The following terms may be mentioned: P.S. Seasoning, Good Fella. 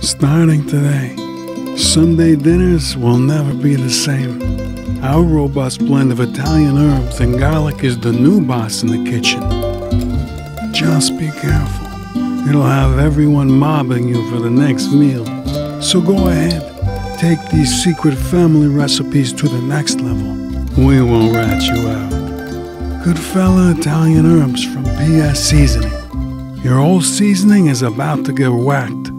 Starting today, Sunday dinners will never be the same. Our robust blend of Italian herbs and garlic is the new boss in the kitchen. Just be careful. It'll have everyone mobbing you for the next meal. So go ahead. Take these secret family recipes to the next level. We won't rat you out. Good Fella Italian Herbs from P.S. Seasoning. Your old seasoning is about to get whacked.